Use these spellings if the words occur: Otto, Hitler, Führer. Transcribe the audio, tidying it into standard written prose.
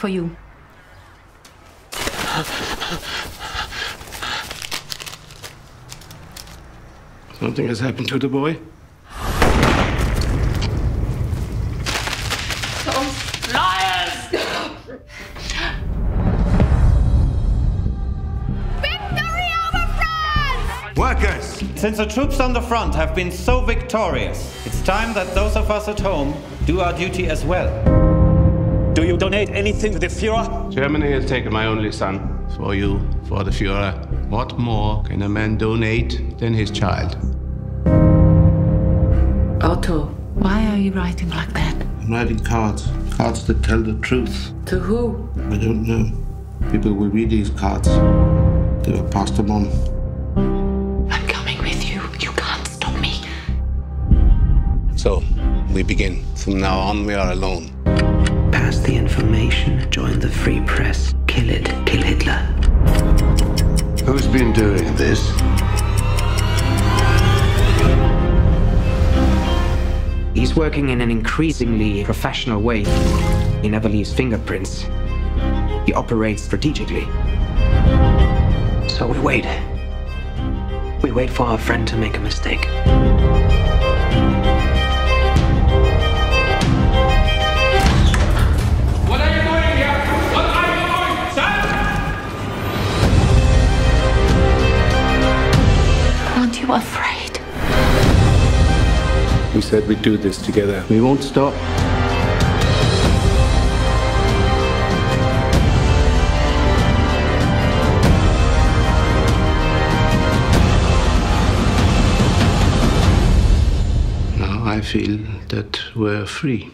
for you. Something has happened to the boy? Since the troops on the front have been so victorious, it's time that those of us at home do our duty as well. Do you donate anything to the Führer? Germany has taken my only son. For you, for the Führer. What more can a man donate than his child? Otto, why are you writing like that? I'm writing cards. Cards that tell the truth. To who? I don't know. People will read these cards. They will pass them on. So, we begin. From now on, we are alone. Pass the information, join the free press, kill it, kill Hitler. Who's been doing this? He's working in an increasingly professional way. He never leaves fingerprints. He operates strategically. So we wait. We wait for our friend to make a mistake. Afraid. We said we'd do this together. We won't stop. Now I feel that we're free.